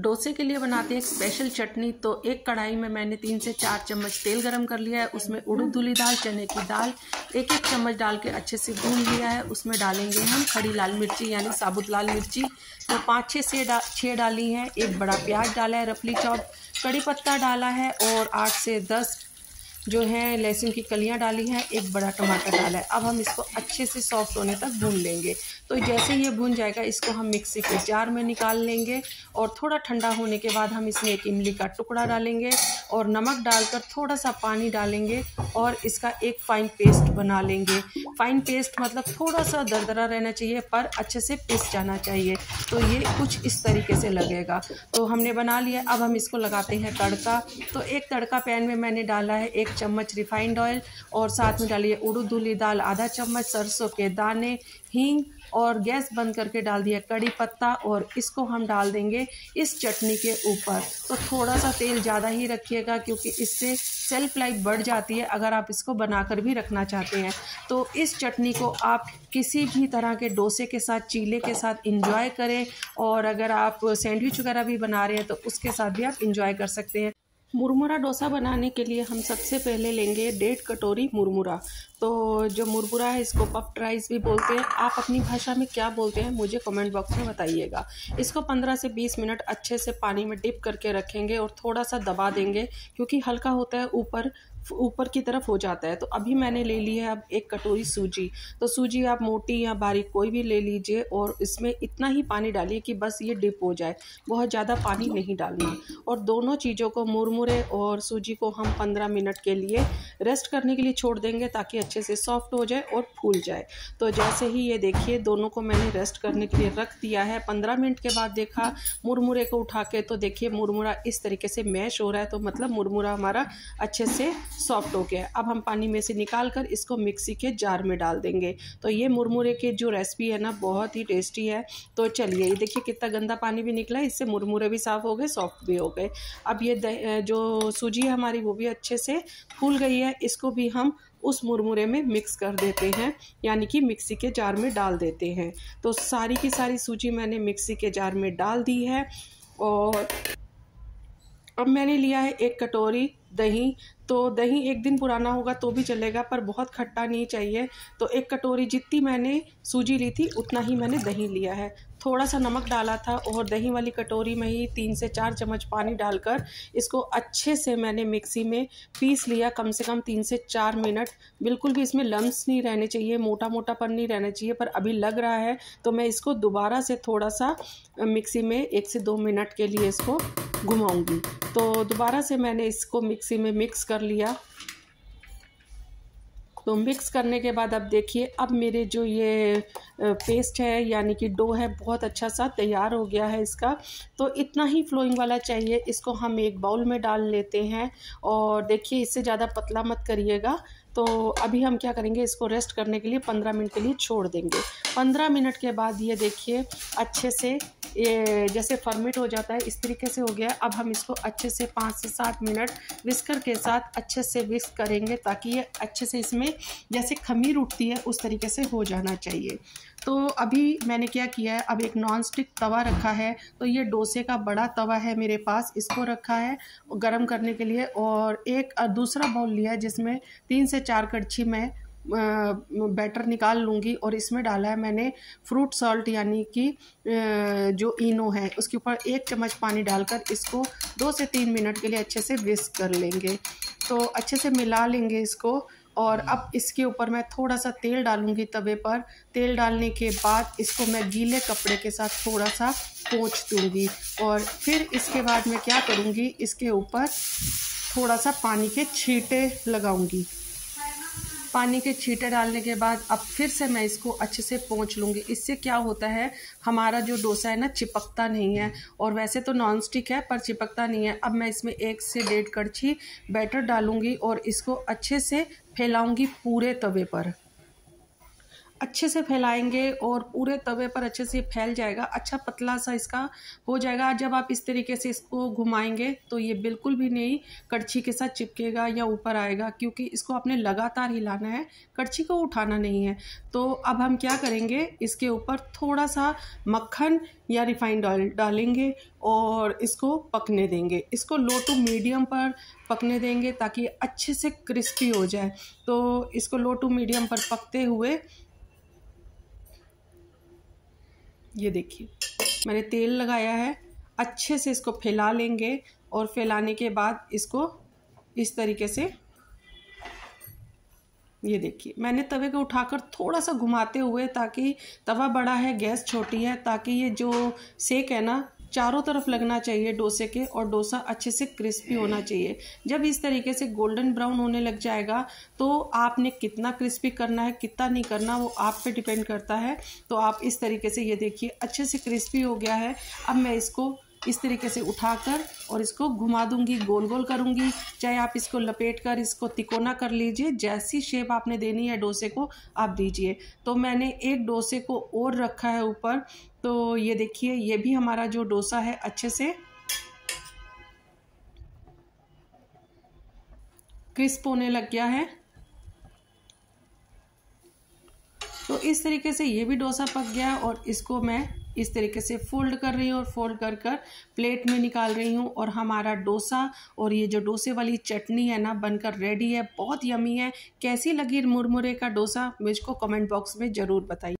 डोसे के लिए बनाते हैं एक स्पेशल चटनी। तो एक कढ़ाई में मैंने 3 से 4 चम्मच तेल गरम कर लिया है। उसमें उड़द धुली दाल, चने की दाल 1-1 चम्मच डाल के अच्छे से भून लिया है। उसमें डालेंगे हम खड़ी लाल मिर्ची यानी साबुत लाल मिर्ची, तो 5-6 डाली हैं। एक बड़ा प्याज डाला है रफली चॉप, कड़ी पत्ता डाला है और 8 से 10 जो हैं लहसुन की कलियां डाली हैं। एक बड़ा टमाटर डाला है। अब हम इसको अच्छे से सॉफ्ट होने तक भून लेंगे। तो जैसे ये भून जाएगा इसको हम मिक्सी के जार में निकाल लेंगे और थोड़ा ठंडा होने के बाद हम इसमें एक इमली का टुकड़ा डालेंगे और नमक डालकर थोड़ा सा पानी डालेंगे और इसका एक फ़ाइन पेस्ट बना लेंगे। फ़ाइन पेस्ट मतलब थोड़ा सा दरदरा रहना चाहिए पर अच्छे से पिस जाना चाहिए। तो ये कुछ इस तरीके से लगेगा। तो हमने बना लिया। अब हम इसको लगाते हैं तड़का। तो एक तड़का पैन में मैंने डाला है 1 चम्मच रिफाइंड ऑयल और साथ में डालिए उड़द धुली दाल, आधा चम्मच सरसों के दाने, हींग और गैस बंद करके डाल दिया कड़ी पत्ता और इसको हम डाल देंगे इस चटनी के ऊपर। तो थोड़ा सा तेल ज़्यादा ही रखिएगा क्योंकि इससे सेल्फ लाइफ बढ़ जाती है अगर आप इसको बनाकर भी रखना चाहते हैं। तो इस चटनी को आप किसी भी तरह के डोसे के साथ, चीले के साथ इंजॉय करें और अगर आप सैंडविच वगैरह भी बना रहे हैं तो उसके साथ भी आप इंजॉय कर सकते हैं। मुरमुरा डोसा बनाने के लिए हम सबसे पहले लेंगे 1.5 कटोरी मुरमुरा। तो जो मुरमुरा है इसको पफ्ड राइस भी बोलते हैं। आप अपनी भाषा में क्या बोलते हैं मुझे कमेंट बॉक्स में बताइएगा। इसको 15 से 20 मिनट अच्छे से पानी में डिप करके रखेंगे और थोड़ा सा दबा देंगे क्योंकि हल्का होता है, ऊपर की तरफ हो जाता है। तो अभी मैंने ले ली है अब 1 कटोरी सूजी। तो सूजी आप मोटी या बारीक कोई भी ले लीजिए और इसमें इतना ही पानी डालिए कि बस ये डिप हो जाए, बहुत ज़्यादा पानी नहीं डालना। और दोनों चीज़ों को, मुरमुरे और सूजी को, हम 15 मिनट के लिए रेस्ट करने के लिए छोड़ देंगे ताकि अच्छे से सॉफ्ट हो जाए और फूल जाए। तो जैसे ही ये देखिए दोनों को मैंने रेस्ट करने के लिए रख दिया है। 15 मिनट के बाद देखा मुरमुरे को उठा के, तो देखिए मुरमुरा इस तरीके से मैश हो रहा है। तो मतलब मुरमुरा हमारा अच्छे से सॉफ्ट हो गया है। अब हम पानी में से निकाल कर इसको मिक्सी के जार में डाल देंगे। तो ये मुरमुरे की जो रेसिपी है ना बहुत ही टेस्टी है। तो चलिए ये देखिए कितना गंदा पानी भी निकला है, इससे मुरमुरे भी साफ हो गए, सॉफ्ट भी हो गए। अब ये जो सूजी है हमारी वो भी अच्छे से फूल गई है। इसको भी हम उस मुरमुरे में मिक्स कर देते हैं यानी कि मिक्सी के जार में डाल देते हैं। तो सारी की सारी सूजी मैंने मिक्सी के जार में डाल दी है। और अब मैंने लिया है 1 कटोरी दही। तो दही एक दिन पुराना होगा तो भी चलेगा पर बहुत खट्टा नहीं चाहिए। तो 1 कटोरी जितनी मैंने सूजी ली थी उतना ही मैंने दही लिया है। थोड़ा सा नमक डाला था और दही वाली कटोरी में ही 3 से 4 चम्मच पानी डालकर इसको अच्छे से मैंने मिक्सी में पीस लिया। कम से कम 3 से 4 मिनट। बिल्कुल भी इसमें लम्स नहीं रहने चाहिए, मोटा मोटापन नहीं रहना चाहिए, पर अभी लग रहा है। तो मैं इसको दोबारा से थोड़ा सा मिक्सी में 1 से 2 मिनट के लिए इसको घुमाऊँगी। तो दोबारा से मैंने इसको मिक्सी में मिक्स कर लिया। तो मिक्स करने के बाद अब देखिए अब मेरे जो ये पेस्ट है यानी कि डो है बहुत अच्छा सा तैयार हो गया है इसका। तो इतना ही फ्लोइंग वाला चाहिए। इसको हम एक बाउल में डाल लेते हैं और देखिए इससे ज़्यादा पतला मत करिएगा। तो अभी हम क्या करेंगे इसको रेस्ट करने के लिए 15 मिनट के लिए छोड़ देंगे। 15 मिनट के बाद ये देखिए अच्छे से ये जैसे फर्मेट हो जाता है इस तरीके से हो गया। अब हम इसको अच्छे से 5 से 7 मिनट विस्कर के साथ अच्छे से विस्क करेंगे ताकि ये अच्छे से इसमें जैसे खमीर उठती है उस तरीके से हो जाना चाहिए। तो अभी मैंने क्या किया है, अब एक नॉन स्टिक तवा रखा है। तो ये डोसे का बड़ा तवा है मेरे पास, इसको रखा है गरम करने के लिए। और एक दूसरा बाउल लिया है जिसमें 3 से 4 कड़छी में बैटर निकाल लूँगी और इसमें डाला है मैंने फ्रूट सॉल्ट यानी कि जो इनो है उसके ऊपर 1 चम्मच पानी डालकर इसको 2 से 3 मिनट के लिए अच्छे से विस्क कर लेंगे। तो अच्छे से मिला लेंगे इसको। और अब इसके ऊपर मैं थोड़ा सा तेल डालूँगी तवे पर। तेल डालने के बाद इसको मैं गीले कपड़े के साथ थोड़ा सा पोंछ दूँगी और फिर इसके बाद मैं क्या करूँगी इसके ऊपर थोड़ा सा पानी के छींटे लगाऊँगी। पानी के छींटे डालने के बाद अब फिर से मैं इसको अच्छे से पोंछ लूँगी। इससे क्या होता है हमारा जो डोसा है ना चिपकता नहीं है। और वैसे तो नॉन स्टिक है पर चिपकता नहीं है। अब मैं इसमें 1 से 1.5 कड़छी बैटर डालूँगी और इसको अच्छे से फैलाऊँगी पूरे तवे पर। अच्छे से फैलाएंगे और पूरे तवे पर अच्छे से फैल जाएगा, अच्छा पतला सा इसका हो जाएगा। जब आप इस तरीके से इसको घुमाएंगे तो ये बिल्कुल भी नहीं कड़छी के साथ चिपकेगा या ऊपर आएगा, क्योंकि इसको आपने लगातार हिलाना है, कड़छी को उठाना नहीं है। तो अब हम क्या करेंगे, इसके ऊपर थोड़ा सा मक्खन या रिफाइंड ऑयल डालेंगे और इसको पकने देंगे। इसको लो टू मीडियम पर पकने देंगे ताकि अच्छे से क्रिस्पी हो जाए। तो इसको लो टू मीडियम पर पकते हुए ये देखिए मैंने तेल लगाया है, अच्छे से इसको फैला लेंगे और फैलाने के बाद इसको इस तरीके से ये देखिए मैंने तवे को उठाकर थोड़ा सा घुमाते हुए, ताकि तवा बड़ा है गैस छोटी है, ताकि ये जो सेक है ना चारों तरफ लगना चाहिए डोसे के और डोसा अच्छे से क्रिस्पी होना चाहिए। जब इस तरीके से गोल्डन ब्राउन होने लग जाएगा तो आपने कितना क्रिस्पी करना है कितना नहीं करना वो आप पे डिपेंड करता है। तो आप इस तरीके से ये देखिए अच्छे से क्रिस्पी हो गया है। अब मैं इसको इस तरीके से उठाकर और इसको घुमा दूंगी, गोल गोल करूंगी, चाहे आप इसको लपेट कर इसको तिकोना कर लीजिए, जैसी शेप आपने देनी है डोसे को आप दीजिए। तो मैंने एक डोसे को और रखा है ऊपर, तो ये देखिए ये भी हमारा जो डोसा है अच्छे से क्रिस्प होने लग गया है। तो इस तरीके से ये भी डोसा पक गया और इसको मैं इस तरीके से फोल्ड कर रही हूँ और फोल्ड कर कर प्लेट में निकाल रही हूँ और हमारा डोसा और ये जो डोसे वाली चटनी है ना बनकर रेडी है। बहुत यमी है। कैसी लगी मुरमुरे का डोसा मुझको कमेंट बॉक्स में ज़रूर बताइए।